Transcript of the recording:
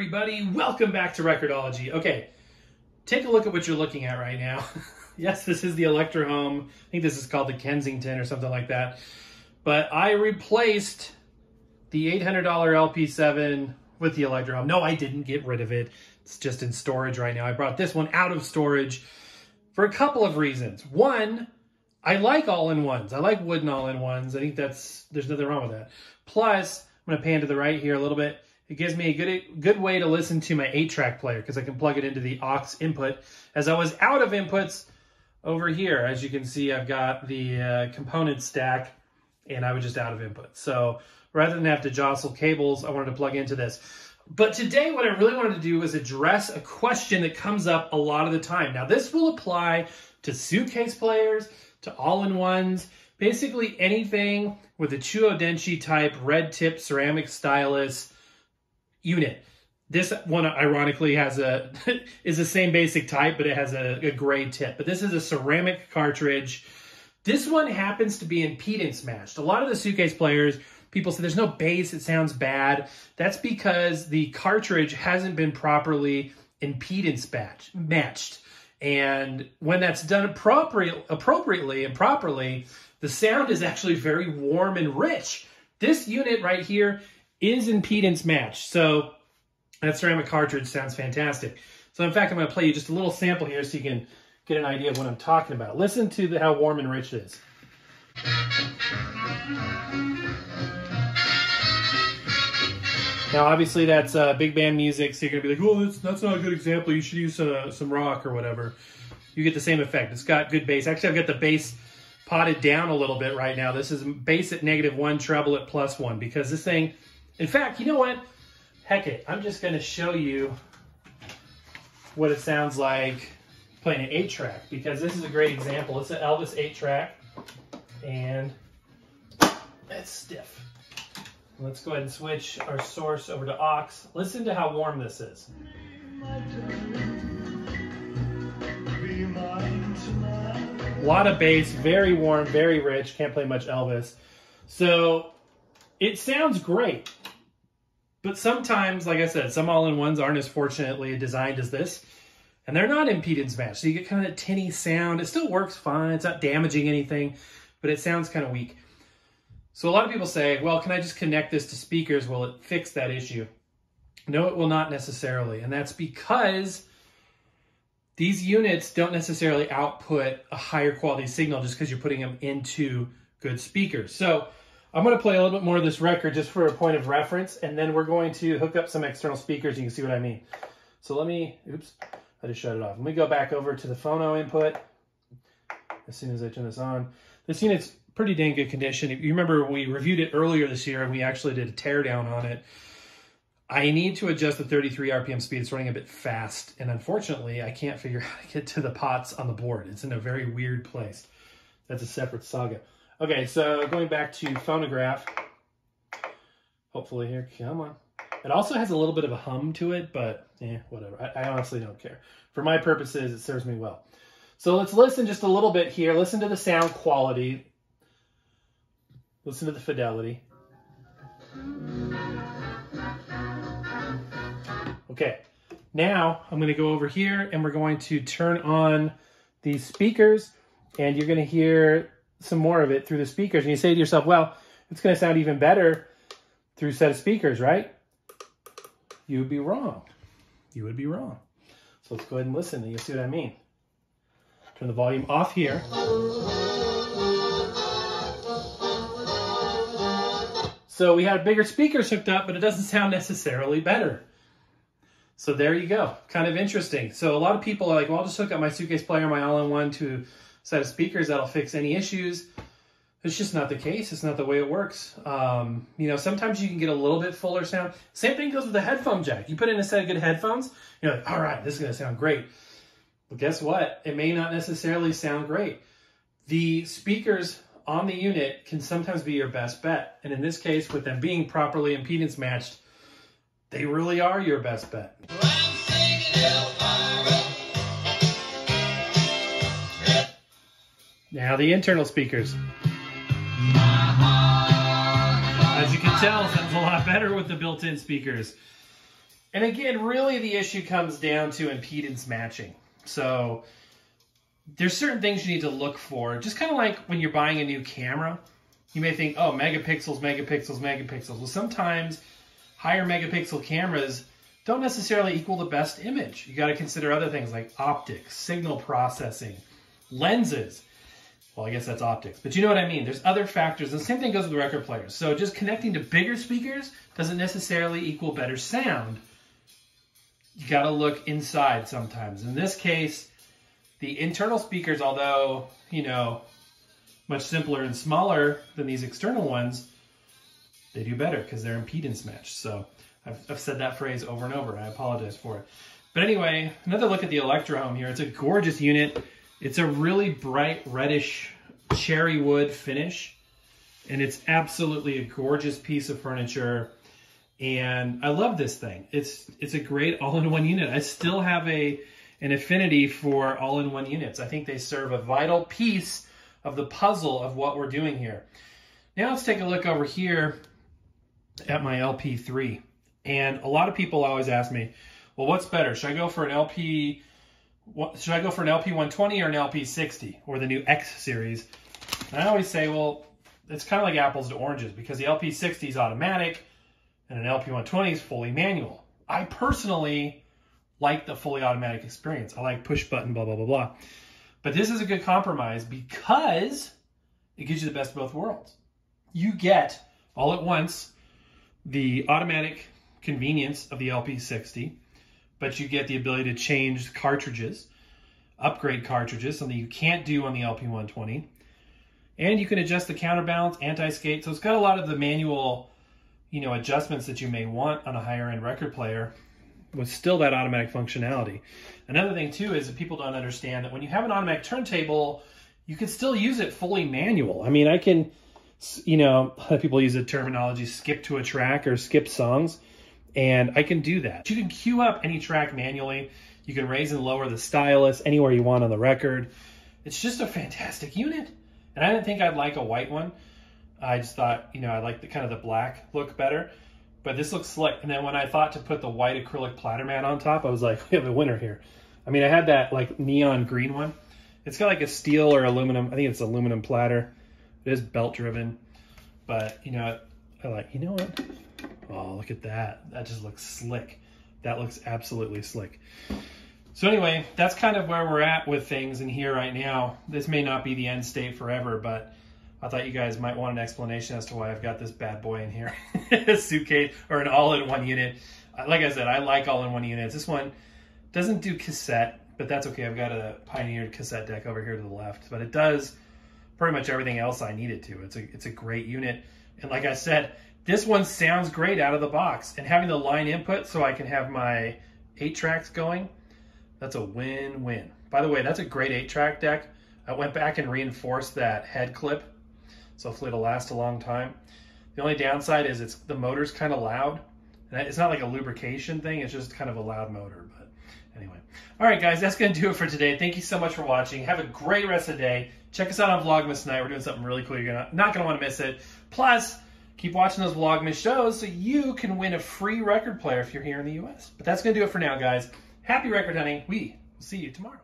everybody, welcome back to Recordology. Okay, take a look at what you're looking at right now. Yes, this is the Electrohome. I think this is called the Kensington or something like that. But I replaced the $800 LP7 with the Electrohome. No, I didn't get rid of it. It's just in storage right now. I brought this one out of storage for a couple of reasons. One, I like all-in-ones. I like wooden all-in-ones. I think there's nothing wrong with that. Plus, I'm gonna pan to the right here a little bit. It gives me a good way to listen to my 8-track player because I can plug it into the aux input. As I was out of inputs over here, as you can see, I've got the component stack and I was just out of input. So rather than have to jostle cables, I wanted to plug into this. But today what I really wanted to do was address a question that comes up a lot of the time. Now this will apply to suitcase players, to all-in-ones, basically anything with a Chuo-Denshi type red tip ceramic stylus unit. This one ironically has is the same basic type, but it has a gray tip. But this is a ceramic cartridge. This one happens to be impedance matched. A lot of the suitcase players, people say there's no bass, it sounds bad. That's because the cartridge hasn't been properly impedance matched. And when that's done appropriately and properly, the sound is actually very warm and rich. This unit right here is impedance matched. So that ceramic cartridge sounds fantastic. So in fact, I'm gonna play you just a little sample here so you can get an idea of what I'm talking about. Listen to how warm and rich it is. Now, obviously, that's big band music, so you're going to be like, well, that's not a good example. You should use some rock or whatever. You get the same effect. It's got good bass. Actually, I've got the bass potted down a little bit right now. This is bass at -1, treble at +1, because this thing, in fact, you know what? Heck it. I'm just going to show you what it sounds like playing an 8-track, because this is a great example. It's an Elvis 8-track, and it's stiff. Let's go ahead and switch our source over to aux. Listen to how warm this is. A lot of bass, very warm, very rich. Can't play much Elvis. So it sounds great, but sometimes, like I said, some all-in-ones aren't as fortunately designed as this, and they're not impedance matched. So you get kind of a tinny sound. It still works fine. It's not damaging anything, but it sounds kind of weak. So a lot of people say, well, can I just connect this to speakers? Will it fix that issue? No, it will not necessarily. And that's because these units don't necessarily output a higher quality signal just because you're putting them into good speakers. So I'm going to play a little bit more of this record just for a point of reference, and then we're going to hook up some external speakers. You can see what I mean. So let me, oops, I just shut it off. Let me go back over to the phono input as soon as I turn this on. This unit's pretty dang good condition. If you remember, we reviewed it earlier this year and we actually did a teardown on it. I need to adjust the 33 RPM speed. It's running a bit fast, and unfortunately, I can't figure out how to get to the pots on the board. It's in a very weird place. That's a separate saga. Okay, so going back to phonograph. Hopefully here, come on. It also has a little bit of a hum to it, but whatever. I honestly don't care. For my purposes, it serves me well. So let's listen just a little bit here. Listen to the sound quality. Listen to the fidelity. Okay, now I'm going to go over here and we're going to turn on these speakers, and you're going to hear some more of it through the speakers. And you say to yourself, well, it's going to sound even better through set of speakers, right? You would be wrong. You would be wrong. So let's go ahead and listen and you'll see what I mean. Turn the volume off here. So we had bigger speakers hooked up, but it doesn't sound necessarily better. So there you go. Kind of interesting. So a lot of people are like, well, I'll just hook up my suitcase player, my all-in-one to a set of speakers. That'll fix any issues. It's just not the case. It's not the way it works. You know, sometimes you can get a little bit fuller sound. Same thing goes with the headphone jack. You put in a set of good headphones, you're like, all right, this is going to sound great. But guess what? It may not necessarily sound great. The speakers on the unit can sometimes be your best bet. And in this case, with them being properly impedance matched, they really are your best bet. Now the internal speakers. As you can tell, sounds a lot better with the built-in speakers. And again, really the issue comes down to impedance matching. So there's certain things you need to look for. Just kind of like when you're buying a new camera, you may think, oh, megapixels, megapixels, megapixels. Well, sometimes higher megapixel cameras don't necessarily equal the best image. You got to consider other things like optics, signal processing, lenses. Well, I guess that's optics, but you know what I mean. There's other factors, and the same thing goes with record players. So just connecting to bigger speakers doesn't necessarily equal better sound. You got to look inside sometimes. In this case, the internal speakers, although, you know, much simpler and smaller than these external ones, they do better because they're impedance matched. So I've said that phrase over and over, and I apologize for it. But anyway, another look at the Electrohome here. It's a gorgeous unit. It's a really bright reddish cherry wood finish, and it's absolutely a gorgeous piece of furniture. And I love this thing. It's a great all-in-one unit. I still have an affinity for all-in-one units. I think they serve a vital piece of the puzzle of what we're doing here. Now let's take a look over here at my LP3. And a lot of people always ask me, well, what's better? Should I go for an LP120 or an LP60 or the new X series? And I always say, well, it's kind of like apples to oranges, because the LP60 is automatic and an LP120 is fully manual. I personally like the fully automatic experience. I like push button, blah, blah, blah, blah. But this is a good compromise because it gives you the best of both worlds. You get all at once the automatic convenience of the LP60, but you get the ability to change cartridges, upgrade cartridges, something you can't do on the LP120. And you can adjust the counterbalance, anti-skate. So it's got a lot of the manual, you know, adjustments that you may want on a higher end record player with still that automatic functionality. Another thing too is that people don't understand that when you have an automatic turntable, you can still use it fully manual. I mean, I can, you know, a lot of people use the terminology skip to a track or skip songs, and I can do that. You can queue up any track manually. You can raise and lower the stylus anywhere you want on the record. It's just a fantastic unit. And I didn't think I'd like a white one. I just thought, you know, I like the kind of the black look better, but this looks slick. And then when I thought to put the white acrylic platter mat on top, I was like, we have a winner here. I mean, I had that like neon green one. It's got like a steel or aluminum, I think it's aluminum platter. It is belt driven, but you know, I like, you know what? Oh, look at that. That just looks slick. That looks absolutely slick. So anyway, that's kind of where we're at with things in here right now. This may not be the end state forever, but I thought you guys might want an explanation as to why I've got this bad boy in here, a suitcase or an all-in-one unit. Like I said, I like all-in-one units. This one doesn't do cassette, but that's okay. I've got a Pioneer cassette deck over here to the left, but it does pretty much everything else I need it to. It's a great unit. And like I said, this one sounds great out of the box, and having the line input so I can have my 8-tracks going, that's a win-win. By the way, that's a great 8-track deck. I went back and reinforced that head clip, so hopefully it'll last a long time. The only downside is it's the motor's kind of loud. And it's not like a lubrication thing, it's just kind of a loud motor, but anyway. All right, guys, that's gonna do it for today. Thank you so much for watching. Have a great rest of the day. Check us out on Vlogmas tonight. We're doing something really cool. You're not gonna wanna miss it. Plus, keep watching those Vlogmas shows so you can win a free record player if you're here in the US. But that's going to do it for now, guys. Happy record hunting. We will see you tomorrow.